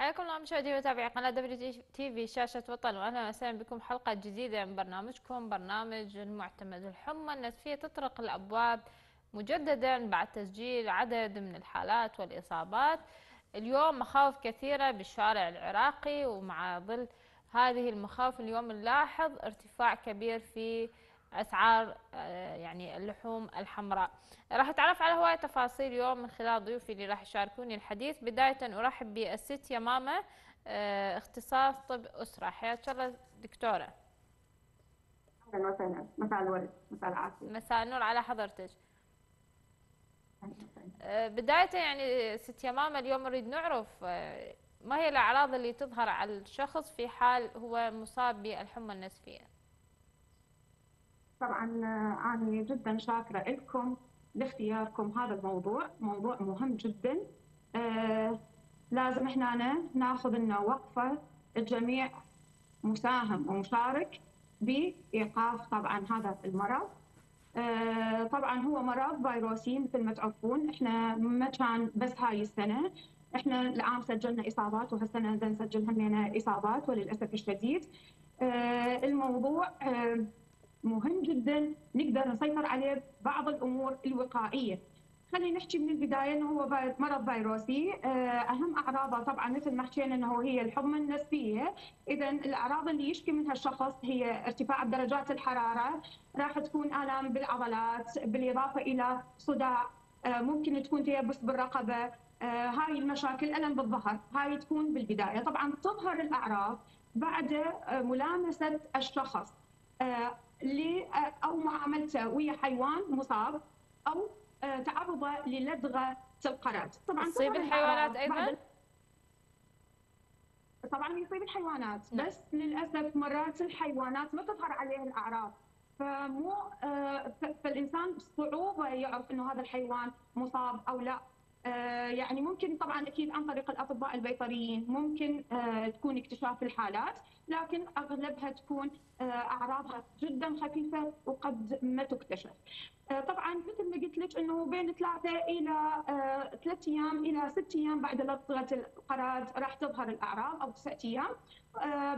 حياكم الله مشاهدي ومتابعي قناة WTV شاشة وطن، وأهلا وسهلا بكم حلقة جديدة من برنامجكم برنامج المعتمد. الحمى النسفية تطرق الأبواب مجددا بعد تسجيل عدد من الحالات والإصابات. اليوم مخاوف كثيرة بالشارع العراقي، ومع ظل هذه المخاوف اليوم نلاحظ ارتفاع كبير في أسعار يعني اللحوم الحمراء. راح أتعرف على هواية تفاصيل اليوم من خلال ضيوفي اللي راح يشاركوني الحديث. بداية أرحب بالست يمامة، اختصاص طب أسرة. حياك الله دكتورة. أهلا وسهلا، مساء الورد، مساء العافية. مساء النور على حضرتك. بداية يعني ست يمامة، اليوم نريد نعرف ما هي الأعراض اللي تظهر على الشخص في حال هو مصاب بالحمى النسفية؟ طبعا أنا جدا شاكرة لكم لاختياركم هذا الموضوع، موضوع مهم جدا. لازم احنا ناخذ لنا وقفة، الجميع مساهم ومشارك بإيقاف طبعا هذا المرض. طبعا هو مرض فيروسي مثل ما تعرفون. احنا ما كان بس هاي السنة، احنا العام سجلنا إصابات وهالسنة نسجل همينا إصابات وللأسف الشديد. الموضوع مهم جدا نقدر نسيطر عليه بعض الامور الوقائيه. خلينا نحكي من البدايه انه هو مرض فيروسي. اهم اعراضه طبعا مثل ما حكينا انه هي الحمى النسفيه. اذا الاعراض اللي يشكي منها الشخص هي ارتفاع بدرجات الحراره، راح تكون الام بالعضلات، بالاضافه الى صداع، ممكن تكون تيبس بالرقبه، هاي المشاكل، الم بالظهر، هاي تكون بالبدايه. طبعا تظهر الاعراض بعد ملامسه الشخص أو معاملته ويا حيوان مصاب أو تعرضه للدغة القرد. طبعا تصيب الحيوانات أيضا؟ طبعا يصيب الحيوانات، بس للأسف مرات الحيوانات ما تظهر عليها الأعراض، فالإنسان صعوبة يعرف أنه هذا الحيوان مصاب أو لا. يعني ممكن طبعا اكيد عن طريق الاطباء البيطريين ممكن تكون اكتشاف الحالات، لكن اغلبها تكون اعراضها جدا خفيفه وقد ما تكتشف. طبعا مثل ما قلت لك انه بين 3 ايام الى 6 ايام بعد لدغه القراد راح تظهر الاعراض او 9 ايام.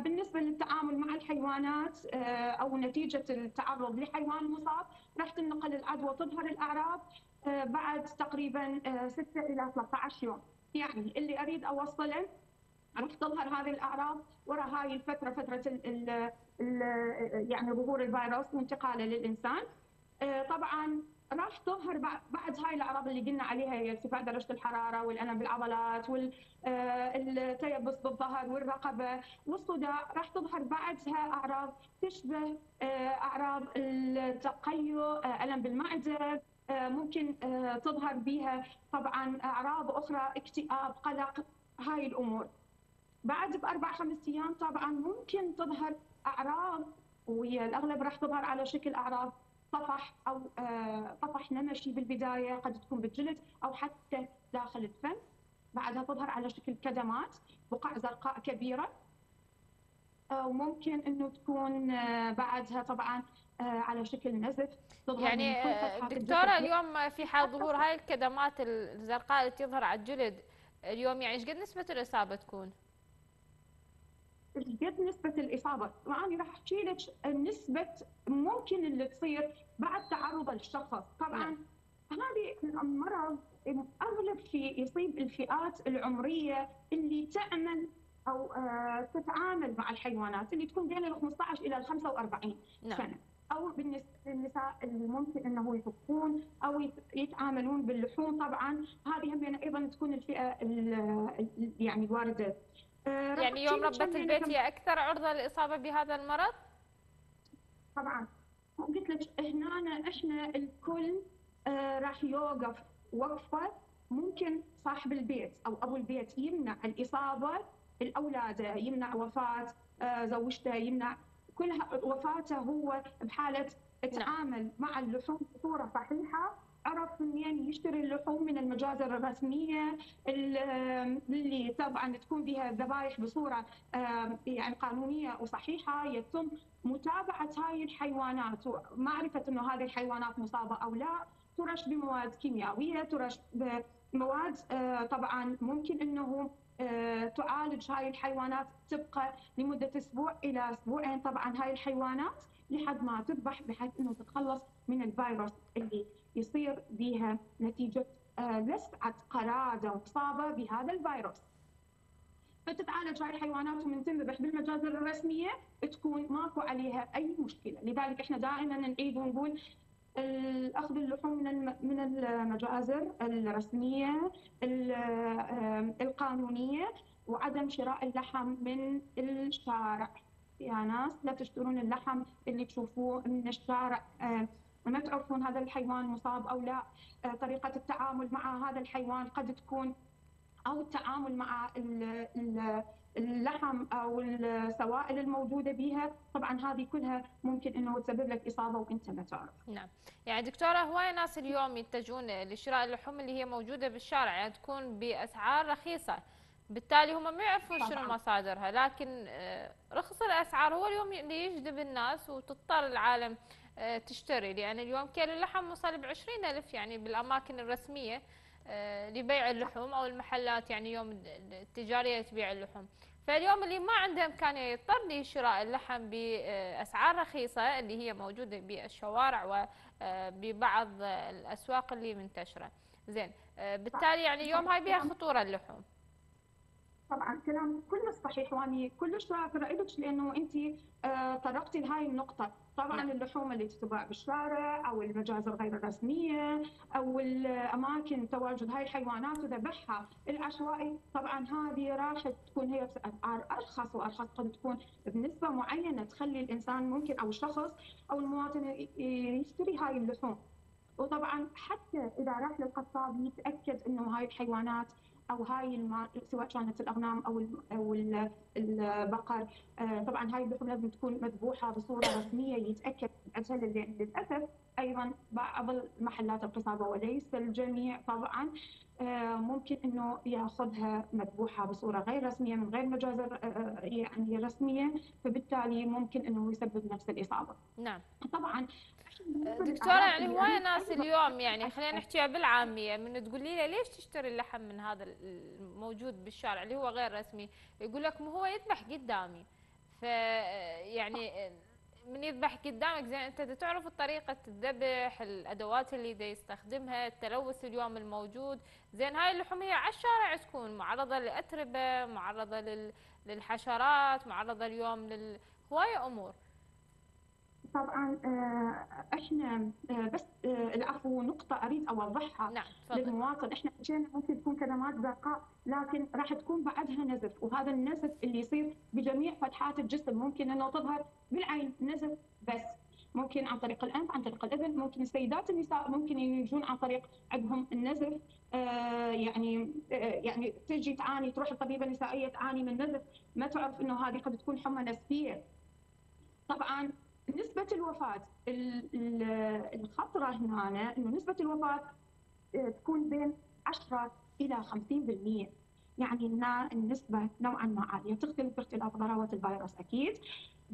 بالنسبه للتعامل مع الحيوانات او نتيجه التعرض لحيوان مصاب راح تنقل العدوى، تظهر الاعراض بعد تقريبا 6 الى 13 يوم. يعني اللي اريد اوصله راح تظهر هذه الاعراض وراء هاي الفتره، فتره يعني ظهور الفيروس وانتقاله للانسان. طبعا راح تظهر بعد هاي الاعراض اللي قلنا عليها، هي ارتفاع درجه الحراره والالم بالعضلات والتيبس بالظهر والرقبه والصداع. راح تظهر بعدها اعراض تشبه اعراض التقيؤ، الم بالمعده، ممكن تظهر بها طبعا اعراض اخرى، اكتئاب، قلق، هاي الامور. بعد ب4-5 ايام طبعا ممكن تظهر اعراض، وهي الاغلب راح تظهر على شكل اعراض طفح او طفح نمشي بالبدايه، قد تكون بالجلد او حتى داخل الفم. بعدها تظهر على شكل كدمات، بقع زرقاء كبيره، وممكن انه تكون بعدها طبعا على شكل نزف. يعني دكتورة اليوم في حال ظهور هاي الكدمات الزرقاء اللي تظهر على الجلد اليوم، يعني ايش قد نسبة الإصابة تكون؟ ايش قد نسبة الإصابة؟ وأنا راح أحكي لك نسبة ممكن اللي تصير بعد تعرض الشخص. طبعا هذه المرض أغلب شيء يصيب الفئات العمرية اللي تعمل أو تتعامل مع الحيوانات، اللي تكون بين 15 إلى 45 سنة. أو بالنسبة للنساء اللي ممكن أنه يطبخون أو يتعاملون باللحوم، طبعاً هذه هم أيضاً تكون الفئة يعني الواردة. يعني يوم ربة البيت هي أكثر عرضة للإصابة بهذا المرض؟ طبعاً قلت لك هنا إحنا الكل راح يوقف وقفة. ممكن صاحب البيت أو أبو البيت يمنع الإصابة الأولاده، يمنع وفاة زوجته، يمنع كل وفاته هو بحالة تعامل مع اللحوم بصورة صحيحة، عرف منين يشتري اللحوم من المجازر الرسمية اللي طبعا تكون بها الذبائح بصورة يعني قانونية وصحيحة. يتم متابعة هاي الحيوانات ومعرفة انه هذه الحيوانات مصابة او لا. ترش بمواد كيميائية، ترش بمواد طبعا ممكن انه تعالج هاي الحيوانات تبقى لمدة أسبوع إلى أسبوعين طبعا هاي الحيوانات لحد ما تذبح بحيث أنه تتخلص من الفيروس اللي يصير بها نتيجة لسعة قرادة مصابة بهذا الفيروس. فتتعالج هاي الحيوانات ومن تنذبح بالمجازر الرسمية تكون ماكو عليها أي مشكلة. لذلك احنا دائما نعيد ونقول الأخذ اللحوم من المجازر الرسمية القانونية وعدم شراء اللحم من الشارع. يا ناس لا تشترون اللحم اللي تشوفوه من الشارع، ما تعرفون هذا الحيوان مصاب أو لا، طريقة التعامل مع هذا الحيوان قد تكون أو التعامل مع اللحم أو السوائل الموجودة بها، طبعا هذه كلها ممكن أنه تسبب لك إصابة وأنت ما تعرف. نعم، يعني دكتورة هواي ناس اليوم يتجهون لشراء اللحوم اللي هي موجودة بالشارع، يعني تكون بأسعار رخيصة، بالتالي هم ما يعرفون شنو مصادرها، لكن رخص الأسعار هو اليوم اللي يجذب الناس وتضطر العالم تشتري، لأن اليوم كيلو اللحم وصل ب 20,000 يعني بالأماكن الرسمية لبيع اللحوم او المحلات يعني يوم التجاريه تبيع اللحوم، فاليوم اللي ما عنده امكانيه يضطر لشراء اللحم باسعار رخيصه اللي هي موجوده بالشوارع وببعض الاسواق اللي منتشره، زين، بالتالي يعني اليوم هاي بها خطوره اللحوم. طبعا كلام كلش صحيح واني كلش شاكره لك لانه انت طرقتي لهاي النقطه. طبعا اللحوم اللي تتباع بالشارع او المجازر غير الرسميه او الاماكن تواجد هاي الحيوانات وذبحها العشوائي، طبعا هذه راح تكون هي باسعار ارخص وارخص، قد تكون بنسبه معينه تخلي الانسان ممكن او الشخص او المواطن يشتري هاي اللحوم. وطبعا حتى اذا راح للقصاب يتاكد انه هاي الحيوانات او هاي سواء كانت الاغنام او البقر، طبعا هاي اللحوم لازم تكون مذبوحه بصوره رسميه يتاكد اجل، للاسف ايضا بعض المحلات القصابه وليس الجميع طبعا ممكن انه ياخذها مذبوحه بصوره غير رسميه من غير مجازر يعني رسميه، فبالتالي ممكن انه يسبب نفس الاصابه. نعم. طبعا دكتوره يعني هوايه ناس اليوم يعني خلينا نحكيها بالعاميه، من تقول لي ليش تشتري اللحم من هذا الموجود بالشارع اللي هو غير رسمي، يقول لك ما هو يذبح قدامي، فيعني من يذبح قدامك زين انت تعرف طريقه الذبح، الادوات اللي دا يستخدمها، التلوث اليوم الموجود، زين هاي اللحوم هي على الشارع تكون معرضه لاتربه، معرضه للحشرات، معرضه اليوم لهوايه امور. طبعا احنا بس العفو نقطه اريد اوضحها. نعم. للمواطن احنا حكينا ممكن تكون كلمات زرقاء لكن راح تكون بعدها نزف، وهذا النزف اللي يصير بجميع فتحات الجسم، ممكن انه تظهر بالعين نزف بس، ممكن عن طريق الانف، عن طريق الاذن، ممكن السيدات النساء ممكن يجون عن طريق عندهم النزف، يعني تجي تعاني، تروح الطبيبه النسائيه تعاني من نزف، ما تعرف انه هذه قد تكون حمى نزفيه. طبعا نسبة الوفاة الخطرة هنا انه نسبة الوفاة تكون بين 10 الى 50%، يعني النسبة نوعا ما عالية، تختلف باختلاف ضراوة الفيروس اكيد،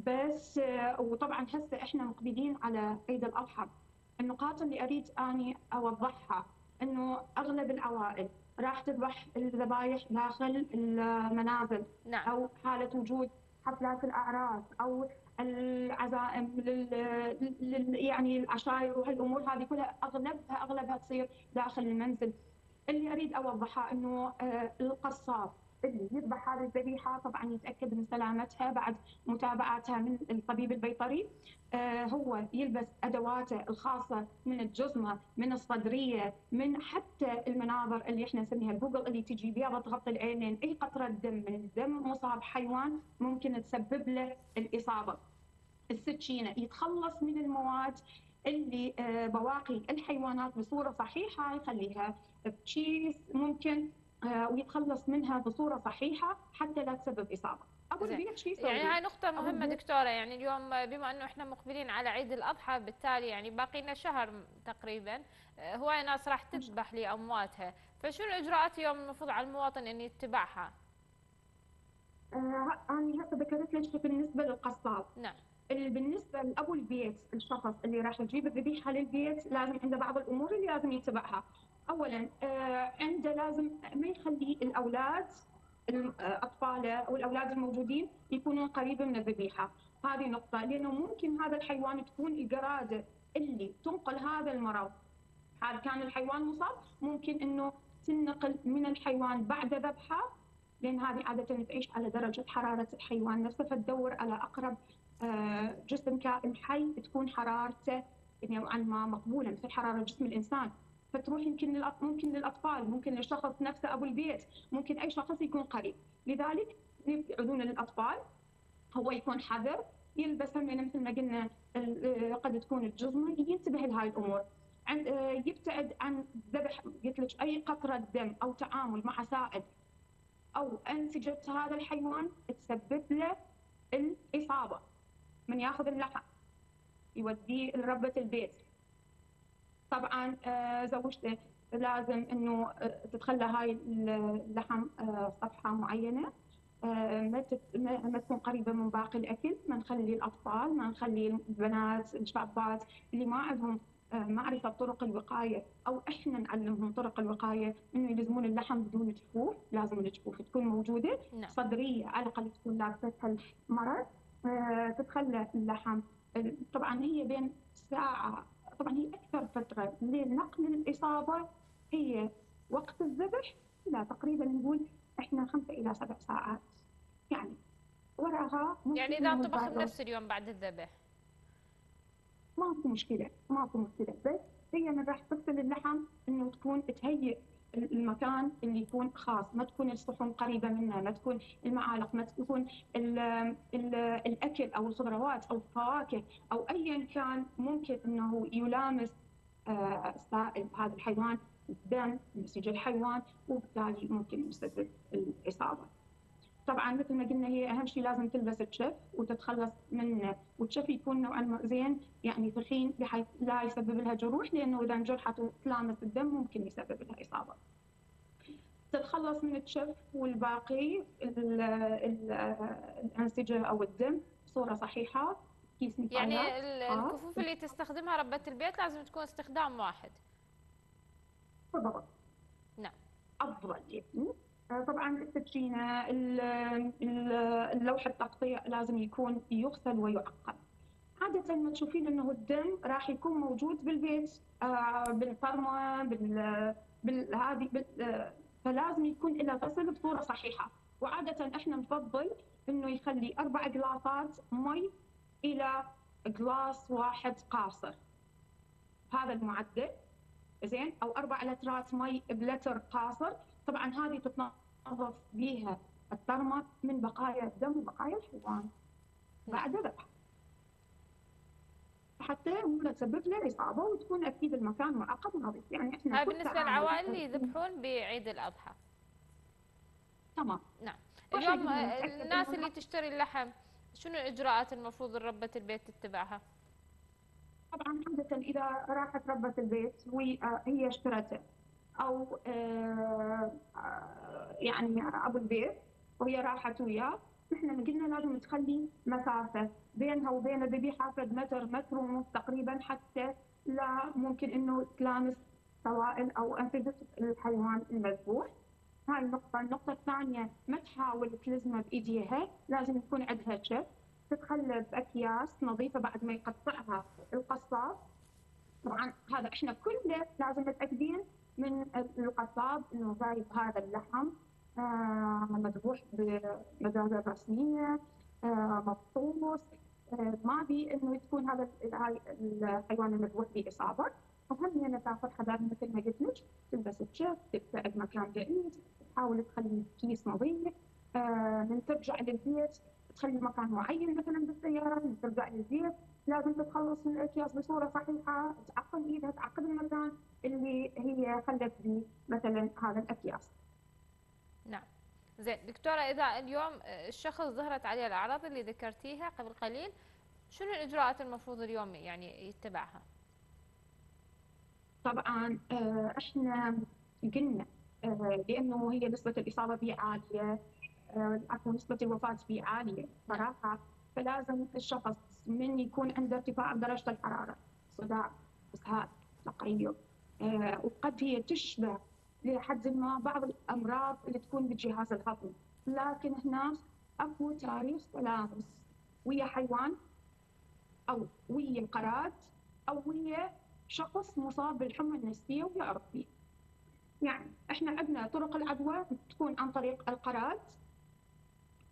بس وطبعا هسه احنا مقبلين على عيد الاضحى. النقاط اللي اريد اني اوضحها انه اغلب العوائل راح تذبح الذبايح داخل المنازل. نعم. او حالة وجود حفلات الاعراس او العزائم يعني العشاير وهالامور هذه كلها اغلبها تصير داخل المنزل. اللي اريد اوضحها انه القصاب اللي يذبح هذه الذبيحه طبعا يتاكد من سلامتها بعد متابعتها من الطبيب البيطري، هو يلبس ادواته الخاصه من الجزمه، من الصدريه، من حتى المناظر اللي احنا نسميها الجوجل اللي تجي بيضه تغطي العينين، اي قطره دم من الدم مصاب حيوان ممكن تسبب له الاصابه. السكينه يتخلص من المواد اللي بواقي الحيوانات بصوره صحيحه، يخليها بكيس ممكن ويتخلص منها بصوره صحيحه حتى لا تسبب اصابه. يعني هاي نقطه مهمه دكتوره، يعني اليوم بما انه احنا مقبلين على عيد الاضحى، بالتالي يعني باقي لنا شهر تقريبا، هواي ناس راح تذبح لامواتها، فشنو الاجراءات اليوم المفروض على المواطن ان يتبعها؟ انا هسه ذكرت لك بالنسبه للقصاب. نعم. بالنسبه لابو البيت، الشخص اللي راح يجيب الذبيحه للبيت لازم عنده بعض الامور اللي لازم يتبعها. اولا عنده لازم ما يخلي الاولاد الأطفال أو الأولاد الموجودين يكونون قريبة من الذبيحة. هذه نقطة، لأنه ممكن هذا الحيوان تكون القرادة اللي تنقل هذا المرض. هذا كان الحيوان مصاب، ممكن أنه تنقل من الحيوان بعد ذبحه، لأن هذه عادة تعيش على درجة حرارة الحيوان نفسه، فتدور على أقرب جسم كائن حي تكون حرارته نوعا ما مقبولة مثل حرارة جسم الإنسان، فتروح يمكن ممكن للأطفال، ممكن للشخص نفسه أبو البيت، ممكن أي شخص يكون قريب. لذلك يبعدون للأطفال، هو يكون حذر، يلبس هم مثل ما قلنا قد تكون الجزمة، ينتبه لهاي الأمور، يبتعد عن ذبح قلت لك أي قطرة دم أو تعامل مع سائد أو أنسجة هذا الحيوان تسبب له الإصابة. من ياخذ اللحم يوديه لربة البيت، طبعا زوجته لازم انه تتخلى هاي اللحم صفحه معينه، ما تكون قريبه من باقي الاكل، ما نخلي الاطفال، ما نخلي البنات الشابات اللي ما عندهم معرفه بطرق الوقايه، او احنا نعلمهم طرق الوقايه انه يلزمون اللحم بدون جفوف، لازم الجفوف تكون موجوده، صدريه على الاقل تكون لابستها المرض، تتخلى اللحم. طبعا هي بين ساعه، طبعا هي اكثر فتره لنقل الاصابه هي وقت الذبح، لا تقريبا نقول احنا 5 إلى 7 ساعات، يعني وراها يعني اذا انطبخ بنفس اليوم بعد الذبح ماكو مشكله، ماكو مشكله، بس هي من راح تغسل اللحم انه تكون تهيئ المكان اللي يكون خاص، ما تكون الصحون قريبه منها، ما تكون المعالق، ما تكون الاكل او الخضروات او الفواكه او ايا كان ممكن انه يلامس سائل هذا الحيوان، الدم، نسيج الحيوان، وبالتالي ممكن يسبب الاصابه. طبعا مثل ما قلنا هي اهم شيء لازم تلبس الشف وتتخلص منه، والشف يكون نوعا ما زين يعني ثخين بحيث لا يسبب لها جروح، لانه اذا انجرحت وتلامس الدم ممكن يسبب لها اصابه. تتخلص من الشف والباقي الانسجه او الدم بصوره صحيحه، كيس نفايات. يعني الكفوف اللي تستخدمها ربة البيت لازم تكون استخدام واحد. بالضبط. نعم. افضل يعني. طبعا السكينه، اللوح التقطيع لازم يكون يغسل ويعقم. عاده ما تشوفين انه الدم راح يكون موجود بالبيت بالفرمه بالهذه، فلازم يكون له غسل بصوره صحيحه، وعاده احنا نفضل انه يخلي 4 قلاصات مي الى قلاص واحد قاصر، هذا المعدل زين، او 4 لترات مي بلتر قاصر. طبعا هذه تتنظف بيها الترمة من بقايا الدم وبقايا الحيوان بعد ذبح، حتى لا تسبب له اصابه، وتكون اكيد المكان معقد ونظيف. يعني احنا بالنسبه للعوائل اللي يذبحون بعيد الاضحى. تمام. نعم. اليوم الناس اللي تشتري اللحم شنو الاجراءات المفروض ربة البيت تتبعها؟ طبعا عاده اذا راحت ربة البيت وهي اشترته، أو يعني أبو البيت وهي راحت وياه، نحن قلنا لازم تخلي مسافة بينها وبين الذبيحة 1 متر، 1.5 متر تقريبا، حتى لا ممكن إنه تلامس سوائل أو أنسجة الحيوان المذبوح. هاي النقطة. النقطة الثانية، ما تحاول تلزمها بإيديها، لازم يكون عندها شف، تتخلى بأكياس نظيفة بعد ما يقطعها القصاب. طبعا هذا إحنا كلنا لازم نتأكدين من القصاب انه جايب هذا اللحم مذبوح بمذابح رسميه، مفصوص، ما بي انه تكون هذا الحيوان المذبوح باصابه. مهم انها تاخذ حذر مثل ما قلت لك، تلبس الشف، تبتعد مكان بعيد، تحاول تخلي كيس نظيف، من ترجع للبيت تخلي مكان معين مثلا بالسياره، من ترجع للبيت لازم تتخلص من الاكياس بصوره صحيحه، تعقم ايدها، تعقم المكان اللي هي خلت به مثلا هذا الاكياس. نعم. زين دكتوره، اذا اليوم الشخص ظهرت عليه الاعراض اللي ذكرتيها قبل قليل، شنو الاجراءات المفروض اليوم يعني يتبعها؟ طبعا احنا قلنا لانه هي نسبه الاصابه به عاليه، عفوا نسبه الوفاه به عاليه صراحه، فلازم الشخص من يكون عنده ارتفاع بدرجه الحراره، صداع، اسهال، تقيؤ، وقد هي تشبه لحد ما بعض الامراض اللي تكون بالجهاز الهضمي، لكن هنا اكو تاريخ تلامس ويا حيوان او ويا انقراض او ويا شخص مصاب بالحمى النفسيه ويا ارضي. يعني احنا عندنا طرق العدوى تكون عن طريق القراض،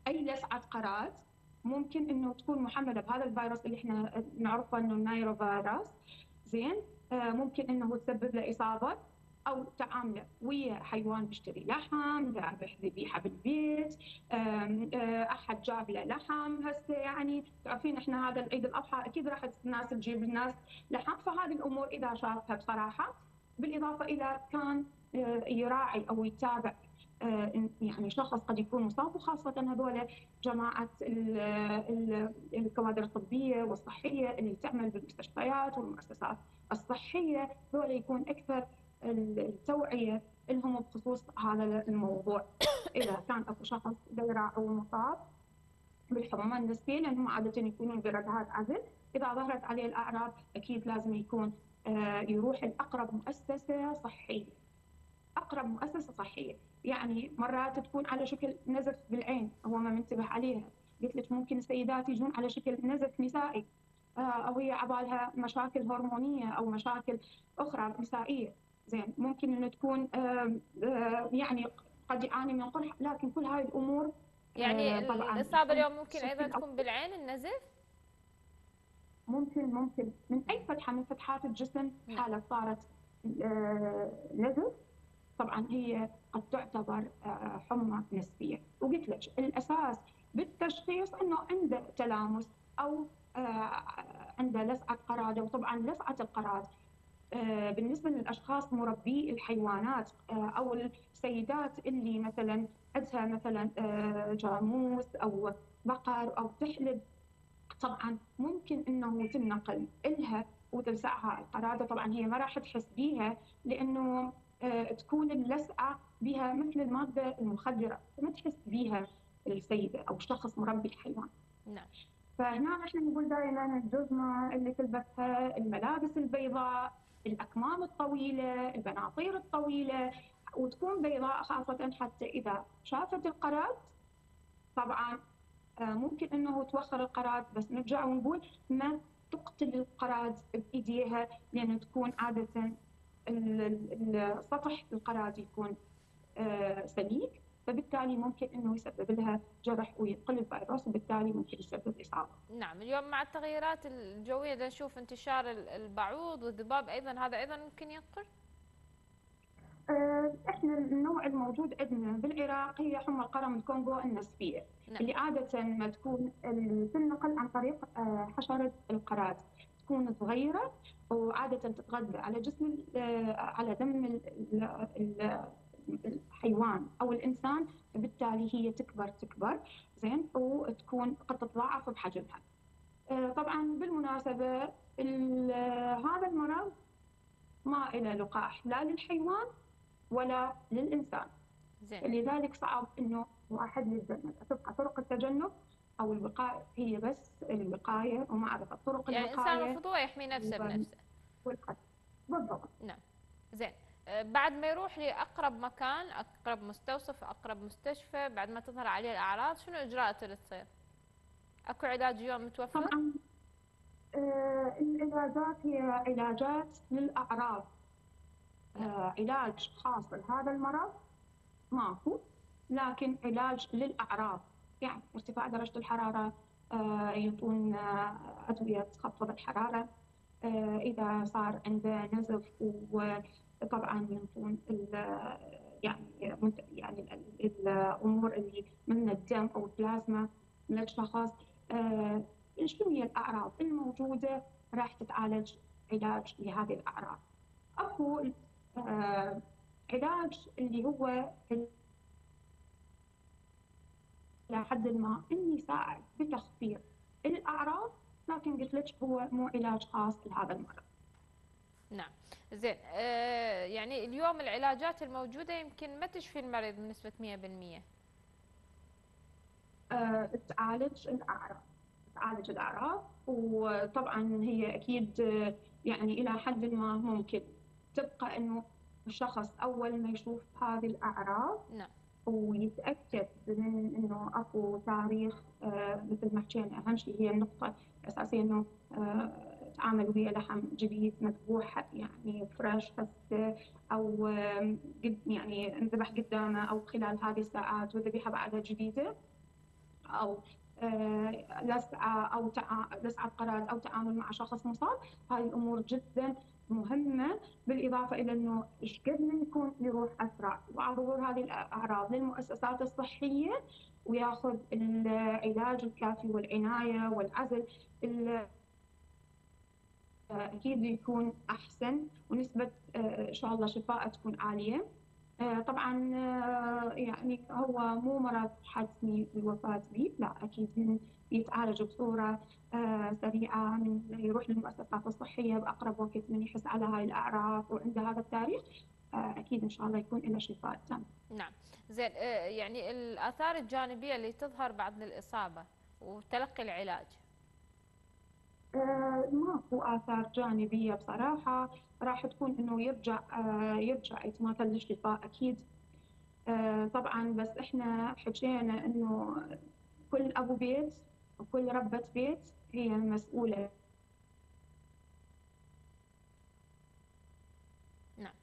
اي لسعه قراض ممكن انه تكون محمله بهذا الفيروس اللي احنا نعرفه انه النايرو فيروس، زين ممكن انه تسبب له اصابه او تعامله ويا حيوان بيشتري لحم، ذابح ذبيحه بالبيت، احد جاب له لحم، هسه يعني تعرفين احنا هذا العيد الاضحى اكيد راح الناس تجيب الناس لحم، فهذه الامور اذا شافتها بصراحه، بالاضافه الى كان يراعي او يتابع يعني شخص قد يكون مصاب، وخاصه هذول جماعه الكوادر الطبيه والصحيه اللي تعمل بالمستشفيات والمؤسسات الصحيه، هذول يكون اكثر التوعيه لهم بخصوص هذا الموضوع اذا كان اكو شخص دايره او مصاب بالحمى النفسيه، لانهم عاده يكونون بركعات عزل، اذا ظهرت عليه الاعراض اكيد لازم يكون يروح لاقرب مؤسسه صحيه. اقرب مؤسسه صحيه، يعني مرات تكون على شكل نزف بالعين هو ما منتبه عليها، قلت لك ممكن السيدات يجون على شكل نزف نسائي او هي عبالها مشاكل هرمونيه او مشاكل اخرى نسائيه، زين ممكن انه تكون يعني قد يعاني من قرح، لكن كل هاي الامور يعني الاصابه اليوم ممكن ايضا تكون بالعين النزف؟ ممكن من اي فتحه من فتحات الجسم حاله صارت نزف طبعا هي قد تعتبر حمى نسبيه، وقلت لك الاساس بالتشخيص انه عنده تلامس او عنده لسعه قراده، وطبعا لسعه القراد بالنسبه للاشخاص مربي الحيوانات او السيدات اللي مثلا عندها مثلا جاموس او بقر او تحلب، طبعا ممكن انه تنقل لها وتلسعها القراده، طبعا هي ما راح تحس بيها لانه تكون اللسعه بها مثل الماده المخدره، ما تحس بيها السيده او شخص مربي الحيوان. نعم. فهنا احنا نقول دائما الجزمه اللي تلبسها، الملابس البيضاء، الاكمام الطويله، البناطير الطويله، وتكون بيضاء خاصه حتى اذا شافت القراد. طبعا ممكن انه توخر القراد، بس نرجع ونقول ما تقتل القراد بايديها، لان تكون عاده السطح القراد يكون سميك، فبالتالي ممكن انه يسبب لها جرح وينقل الفيروس، وبالتالي ممكن يسبب اصابه. نعم، اليوم مع التغيرات الجويه نشوف انتشار البعوض والذباب، ايضا هذا ايضا ممكن ينقل؟ احنا النوع الموجود عندنا بالعراق هي حمى القرم الكونغو النسفيه. نعم. اللي عاده ما تكون تنقل عن طريق حشره القراد، تكون صغيره وعاده تتغذى على جسم على دم الحيوان او الانسان، فبالتالي هي تكبر زين وتكون قد تتضاعف بحجمها. طبعا بالمناسبه هذا المرض ما له لقاح لا للحيوان ولا للانسان. زين. لذلك صعب انه واحد يتجنب، تبقى طرق التجنب او الوقايه هي بس الوقايه ومعرفه طرق يعني الوقايه. يعني الانسان المفروض هو يحمي نفسه بنفسه. بالضبط. نعم. زين. بعد ما يروح لاقرب مكان، اقرب مستوصف، اقرب مستشفى، بعد ما تظهر عليه الاعراض، شنو اجراءاته اللي تصير؟ اكو علاج اليوم متوفر؟ طبعا العلاجات هي علاجات للاعراض. علاج خاص لهذا المرض ماكو، لكن علاج للاعراض، يعني ارتفاع درجه الحراره يعطون ادويه تخفض الحراره، اذا صار عنده نزف وطبعا ينطون يعني الامور اللي من الدم او البلازما من الاشخاص. شنو هي الاعراض الموجوده راح تتعالج علاج لهذه الاعراض. اكو علاج اللي هو لحد ما اني يساعد بتخفيض الاعراض، لكن قلت لك هو مو علاج خاص لهذا المرض. نعم. زين. يعني اليوم العلاجات الموجوده يمكن ما تشفي المريض بنسبه 100%. تعالج الاعراض، وطبعا هي اكيد يعني الى حد ما ممكن تبقى انه الشخص اول ما يشوف هذه الاعراض. نعم. ويتاكد من انه اكو تاريخ. مثل ما حكينا اهم شيء هي النقطه الاساسيه انه تعامل ويا لحم جديد مذبوح يعني فريش بس او قد يعني انذبح قدامه او خلال هذه الساعات، والذبيحه بعدها جديده او لسعه او لسعه قرارات او تعامل مع شخص مصاب. هاي الامور جدا مهمه، بالاضافه الى انه ايش قد منكم يروح اسرع وعلى ظهور هذه الاعراض للمؤسسات الصحيه وياخذ العلاج الكافي والعنايه والعزل اكيد يكون احسن ونسبه ان شاء الله شفاء تكون عاليه. طبعا يعني هو مو مرض حتمي بالوفاه به، لا اكيد من يتعالج بصوره سريعه، من يروح للمؤسسات الصحيه باقرب وقت، من يحس على هاي الاعراض وعنده هذا التاريخ اكيد ان شاء الله يكون له شفاء تام. نعم، زين يعني الاثار الجانبيه اللي تظهر بعد الاصابه وتلقي العلاج؟ ماكو آثار جانبية بصراحة، راح تكون إنه يرجع يتماثل للشفاء أكيد. طبعاً بس إحنا حكينا إنه كل أبو بيت وكل ربة بيت هي مسؤولة. نعم.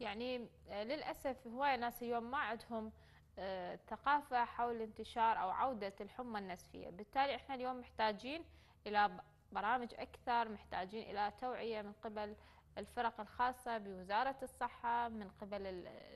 يعني للأسف هواية ناس اليوم ما عندهم ثقافة حول انتشار أو عودة الحمى النسفية، بالتالي احنا اليوم محتاجين إلى برامج أكثر، محتاجين إلى توعية من قبل الفرق الخاصة بوزارة الصحة، من قبل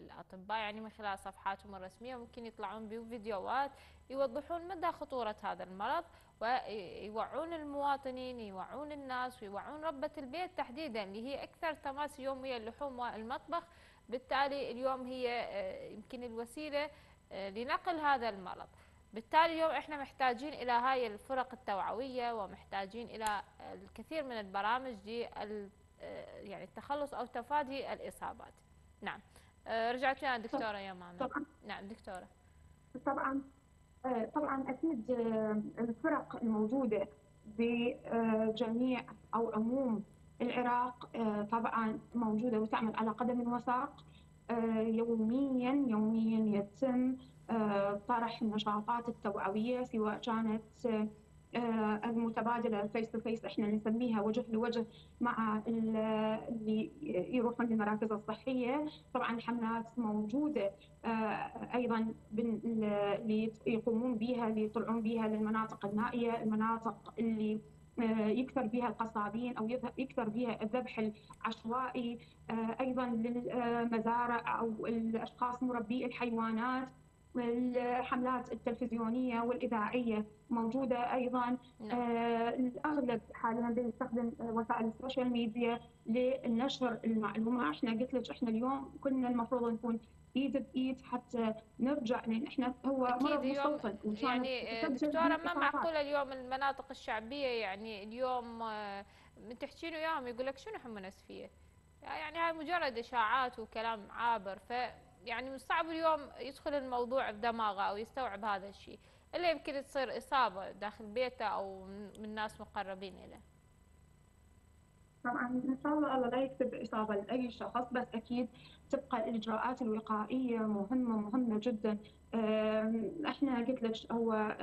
الأطباء، يعني من خلال صفحاتهم الرسمية ممكن يطلعون بفيديوهات يوضحون مدى خطورة هذا المرض ويوعون المواطنين، يوعون الناس ويوعون ربة البيت تحديدا اللي هي أكثر تماس اليوم ويا اللحوم والمطبخ، بالتالي اليوم هي يمكن الوسيلة لنقل هذا المرض. بالتالي اليوم احنا محتاجين الى هاي الفرق التوعويه ومحتاجين الى الكثير من البرامج دي يعني التخلص او تفادي الاصابات. نعم، رجعت ويانا دكتوره يا ماما. نعم دكتوره. طبعا اكيد الفرق الموجوده بجميع او عموم العراق طبعا موجوده وتعمل على قدم وساق. يوميا يتم طرح النشاطات التوعوية، سواء كانت المتبادلة الفيس تو فيس احنا نسميها وجه لوجه مع اللي يروحون للمراكز الصحية. طبعا حملات موجودة ايضا اللي يقومون بها اللي يطلعون بها للمناطق النائية، المناطق اللي يكثر بها القصابين او يكثر بها الذبح العشوائي، ايضا للمزارع او الاشخاص مربي الحيوانات. الحملات التلفزيونيه والاذاعيه موجوده ايضا. الاغلب حاليا بنستخدم وسائل السوشيال ميديا لنشر المعلومه. احنا قلت لك احنا اليوم كنا المفروض نكون ايد بايد حتى نرجع، لان احنا هو مرض مستوطن. يعني دكتوره ما معقوله اليوم المناطق الشعبيه يعني اليوم من تحكين وياهم يقول لك شنو حمى نسفيه؟ يعني هاي مجرد اشاعات وكلام عابر، يعني من الصعب اليوم يدخل الموضوع بدماغه او يستوعب هذا الشيء، الا يمكن تصير اصابه داخل بيته او من ناس مقربين له. طبعا ان شاء الله الله لا يكتب اصابه لاي شخص، بس اكيد تبقى الاجراءات الوقائيه مهمه جدا. احنا قلت لك هو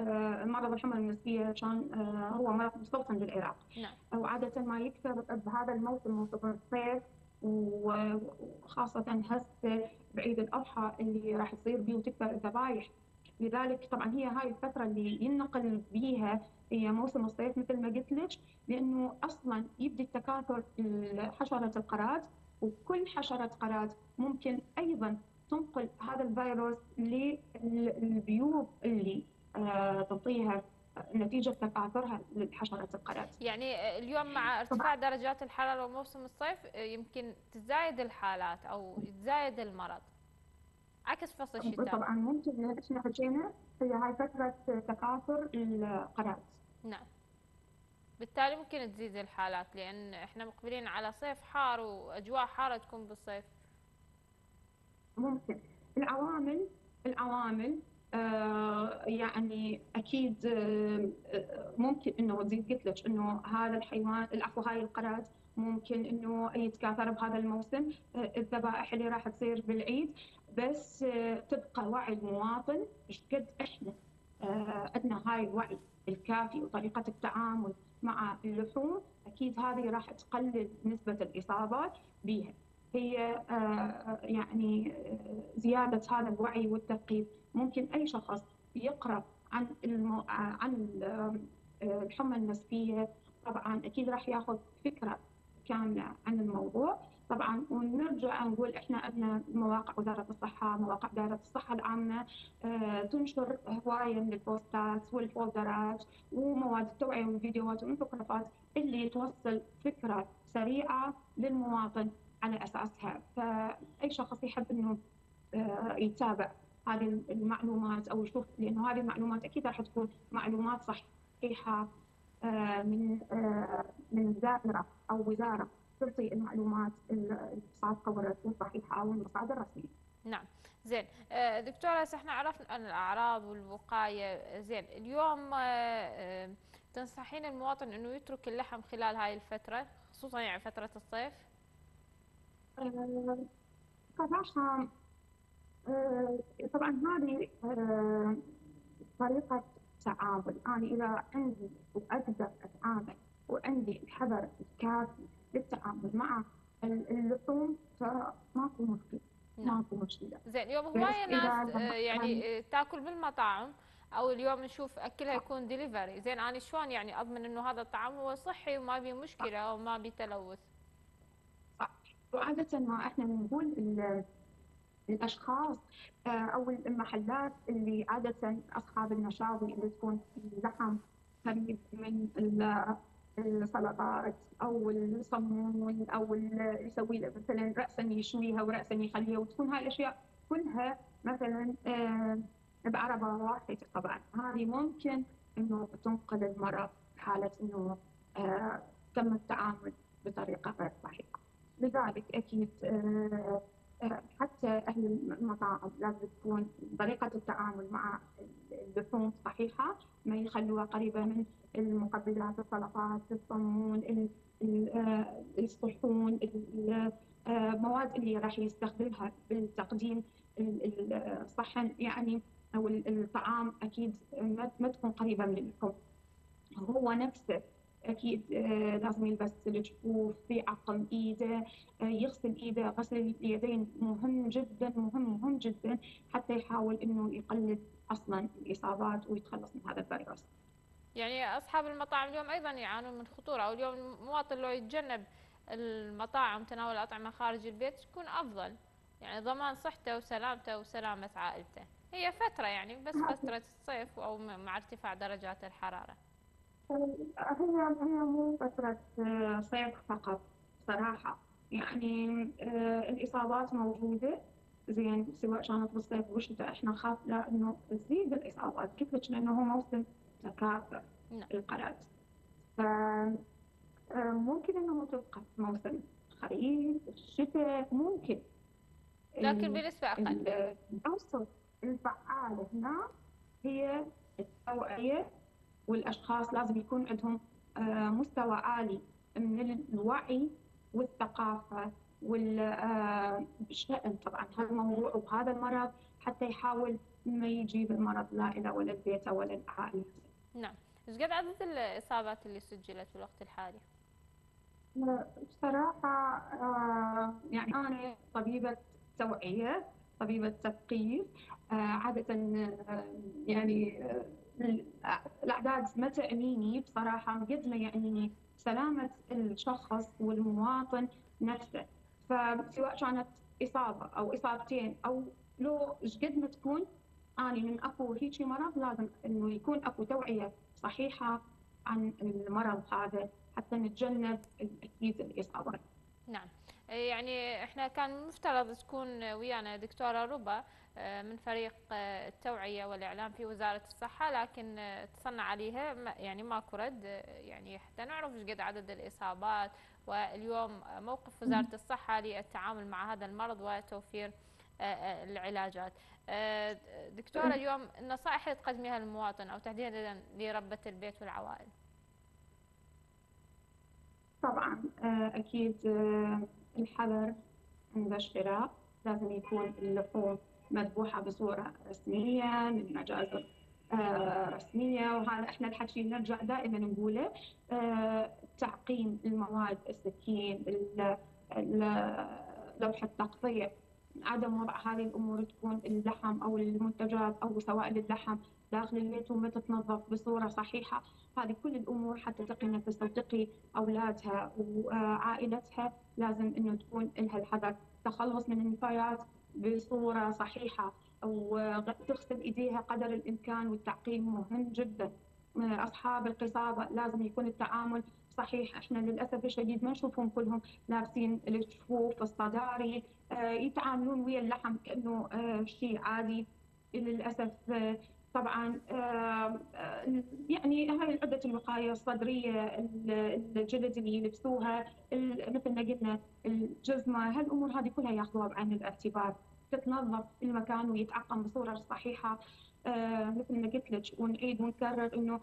مرض الحمى النسفيه كان هو مرض مستوطن بالعراق. نعم. وعاده ما يكثر بهذا الموسم، موسم الصيف، وخاصة هسه بعيد الأضحى اللي راح تصير بيه وتكثر الذبايح. لذلك طبعا هي هاي الفترة اللي ينقل بيها هي موسم الصيف مثل ما قلت لك، لأنه أصلا يبدي التكاثر حشرة القراد، وكل حشرة قراد ممكن أيضا تنقل هذا الفيروس للبيوض اللي تعطيها نتيجة تكاثرها للحشرات القراد. يعني اليوم مع ارتفاع درجات الحرارة وموسم الصيف يمكن تزايد الحالات أو يتزايد المرض عكس فصل الشتاء. طبعا ممكن احنا حكينا هي هاي فترة تكاثر القراد. نعم، بالتالي ممكن تزيد الحالات لأن احنا مقبلين على صيف حار وأجواء حارة تكون بالصيف. ممكن العوامل يعني اكيد ممكن انه تزيد. قلت لك انه هذا الحيوان هاي القراد ممكن انه يتكاثر بهذا الموسم الذبائح اللي راح تصير بالعيد، بس تبقى وعي المواطن ايش قد احنا عندنا هاي الوعي الكافي وطريقه التعامل مع اللحوم، اكيد هذه راح تقلل نسبه الاصابات بها. هي يعني زياده هذا الوعي والتثقيف. ممكن اي شخص يقرا عن الحمى النسفيه طبعا اكيد راح ياخذ فكره كامله عن الموضوع. طبعا ونرجع نقول احنا عندنا مواقع وزاره الصحه، مواقع دائره الصحه العامه تنشر هوايه من البوستات والفولدرات ومواد التوعيه والفيديوهات والانفوغرافات اللي توصل فكره سريعه للمواطن على اساسها، فاي شخص يحب انه يتابع هذه المعلومات او يشوف، لانه هذه المعلومات اكيد راح تكون معلومات صحيحه من دائره او وزاره تعطي المعلومات الصادقه والرسميه الصحيحه او المصادر الرسميه. نعم، زين دكتوره، احنا عرفنا عن الاعراض والوقايه، زين اليوم تنصحين المواطن انه يترك اللحم خلال هاي الفتره، خصوصا يعني فتره الصيف؟ صراحه طبعا هذه طريقه تعامل، انا اذا عندي واقدر اتعامل وعندي الحذر الكافي للتعامل مع اللحوم فماكو مشكله، ماكو مشكله. زين اليوم هوايه ناس يعني تاكل بالمطاعم، او اليوم نشوف اكلها يكون ديليفري، زين انا شلون يعني اضمن انه هذا الطعام هو صحي وما بيه مشكله وما بيه تلوث؟ صح، وعاده ما احنا بنقول الاشخاص او المحلات اللي عاده اصحاب المشاوي اللي تكون اللحم قريب من السلطات او الصمون او اللي يسوي له مثلا راسا يشويها وراسا يخليها، وتكون هاي الاشياء كلها مثلا بعربه واحده، طبعا هذه ممكن انه تنقل المرض في حاله انه تم التعامل بطريقه غير صحيحه. لذلك اكيد حتى اهل المطاعم لازم تكون طريقه التعامل مع اللحوم صحيحه، ما يخلوها قريبه من المقبلات، السلطات، الصمون، الصحون، المواد اللي راح يستخدمها بالتقديم الصحن يعني او الطعام، اكيد ما تكون قريبه من اللحوم. هو نفسه اكيد لازم يلبس الجفوف، في عقم ايده، يغسل ايده، غسل اليدين مهم جدا، مهم جدا، حتى يحاول انه يقلل اصلا الاصابات ويتخلص من هذا الفيروس. يعني اصحاب المطاعم اليوم ايضا يعانون من خطوره، او اليوم المواطن لو يتجنب المطاعم، تناول اطعمه خارج البيت تكون افضل، يعني ضمان صحته وسلامته وسلامه عائلته. هي فتره يعني بس فتره الصيف او مع ارتفاع درجات الحراره. هي مو فترة صيف فقط صراحة، يعني الإصابات موجودة، زين سواء كانت بالصيف أو الشتاء، إحنا نخاف لأنه تزيد الإصابات كيفك، لأنه هو موسم تكاثر القرات، فممكن إنه تبقى موسم خريف، الشتاء ممكن، لكن بنسبة أقل. العنصر الفعال هنا هي التوعية، والاشخاص لازم يكون عندهم مستوى عالي من الوعي والثقافه والشأن طبعا هالموضوع وهذا المرض، حتى يحاول ما يجيب المرض لا الى ولا لبيته ولا لعائلته. نعم، ايش قد عدد الاصابات اللي سجلت في الوقت الحالي؟ بصراحه يعني انا طبيبه توعيه، طبيبه تثقيف، عاده يعني الأعداد ما تعنيني بصراحة قد ما يعنيني سلامة الشخص والمواطن نفسه، فسواء كانت إصابة أو إصابتين أو لو قد ما تكون، أني من أكو هيك مرض لازم إنه يكون أكو توعية صحيحة عن المرض هذا حتى نتجنب أكيد الإصابات. نعم، يعني احنا كان مفترض تكون ويانا دكتوره ربا من فريق التوعيه والاعلام في وزاره الصحه، لكن اتصلنا عليها يعني ماكو رد، يعني حتى نعرف ايش قد عدد الاصابات واليوم موقف وزاره الصحه للتعامل مع هذا المرض وتوفير العلاجات. دكتوره، اليوم النصائح اللي تقدميها للمواطن او تحديدا لربة البيت والعوائل. طبعا اكيد الحظر عند الشراء، لازم يكون اللحوم مذبوحه بصوره رسميه من مجازر رسميه، وهذا احنا الحكي نرجع دائما نقوله. تعقيم المواد، السكين، لوحه التقطيع، عدم وضع هذه الامور تكون اللحم او المنتجات او سوائل اللحم داخل البيت وما تتنظف بصوره صحيحه، هذه كل الامور حتى تقي نفسها وتقي اولادها وعائلتها لازم انه تكون لها الحذر، تخلص من النفايات بصوره صحيحه وتغسل ايديها قدر الامكان، والتعقيم مهم جدا. اصحاب القصابه لازم يكون التعامل صحيح، احنا للاسف الشديد ما نشوفهم كلهم لابسين الكفوف، الصداري، يتعاملون ويا اللحم كانه شيء عادي للاسف. طبعا يعني هاي عده الوقايه الصدريه، الجلد اللي يلبسوها، مثل ما قلنا الجزمه، هالامور هذه كلها ياخذوها بعين الاعتبار، تتنظف المكان ويتعقم بصوره صحيحه. مثل ما قلت لك ونعيد ونكرر انه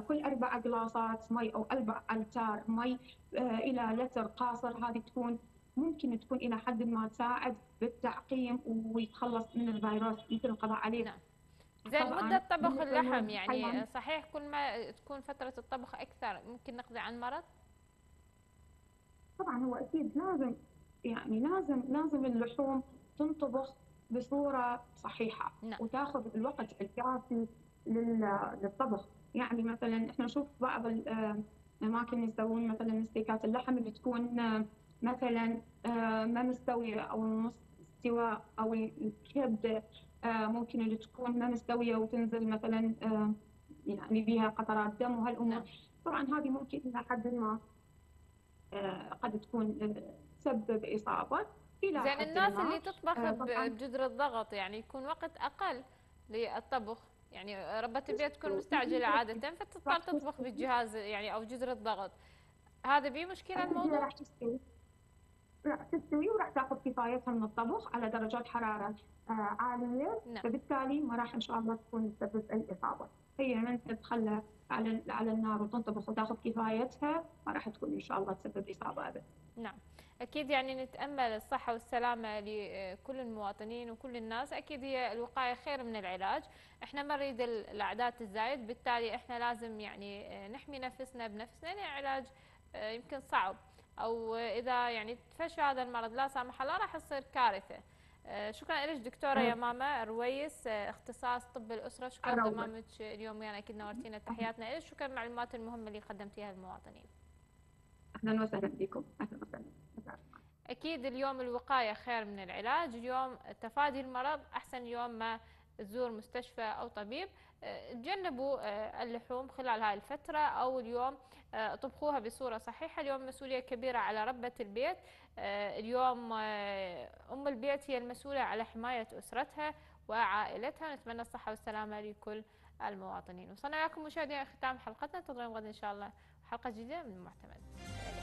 كل 4 قلاصات مي او 4 امتار مي الى لتر قاصر، هذه تكون ممكن تكون الى حد ما تساعد بالتعقيم ويتخلص من الفيروس يمكن القضاء عليه. زي مده طبخ اللحم يعني حيوان. صحيح كل ما تكون فتره الطبخ اكثر ممكن نقضي على المرض. طبعا هو اكيد لازم يعني لازم اللحوم تنطبخ بصوره صحيحه وتاخذ الوقت الكافي للطبخ. يعني مثلا احنا نشوف بعض الاماكن يسوون مثلا ستيكات اللحم اللي تكون مثلا ما مستويه او نص استواء، او الكبده ممكن اللي تكون ما مستويه وتنزل مثلا يعني بها قطرات دم وهالامور. طبعا هذه ممكن الى حد ما قد تكون تسبب اصابه. زين الناس اللي تطبخ بجدر الضغط يعني يكون وقت اقل للطبخ، يعني ربة البيت تكون مستعجله عاده فتضطر تطبخ بالجهاز يعني او جدر الضغط، هذا بيه مشكله الموضوع. راح تستوي وراح تاخذ كفايتها من الطبخ على درجات حراره عاليه، فبالتالي ما راح ان شاء الله تكون تسبب اي اصابه. هي من تتخلى على النار وتنطبخ وتاخذ كفايتها ما راح تكون ان شاء الله تسبب اصابه ابدا. نعم أكيد، يعني نتأمل الصحة والسلامة لكل المواطنين وكل الناس. أكيد هي الوقاية خير من العلاج، إحنا ما نريد الأعداد الزايد، بالتالي إحنا لازم يعني نحمي نفسنا بنفسنا. العلاج يمكن صعب، أو إذا يعني تفشى هذا المرض لا سامح الله راح تصير كارثة. شكرا لك دكتورة يمامة رويس، اختصاص طب الأسرة، شكرا لضمامك اليوم ويانا، أكيد نورتينا، تحياتنا لك، شكرا المعلومات المهمة اللي قدمتيها للمواطنين. أهلا وسهلا بكم، أهلا وسهلا. أكيد اليوم الوقاية خير من العلاج، اليوم تفادي المرض أحسن يوم ما تزور مستشفى أو طبيب. تجنبوا اللحوم خلال هاي الفترة، أو اليوم طبخوها بصورة صحيحة. اليوم مسؤولية كبيرة على ربة البيت، اليوم أم البيت هي المسؤولة على حماية أسرتها وعائلتها. نتمنى الصحة والسلامة لكل المواطنين. وصلنا لكم مشاهدينا ختام حلقتنا، انتظرونا غدا إن شاء الله حلقة جديدة من المعتمد.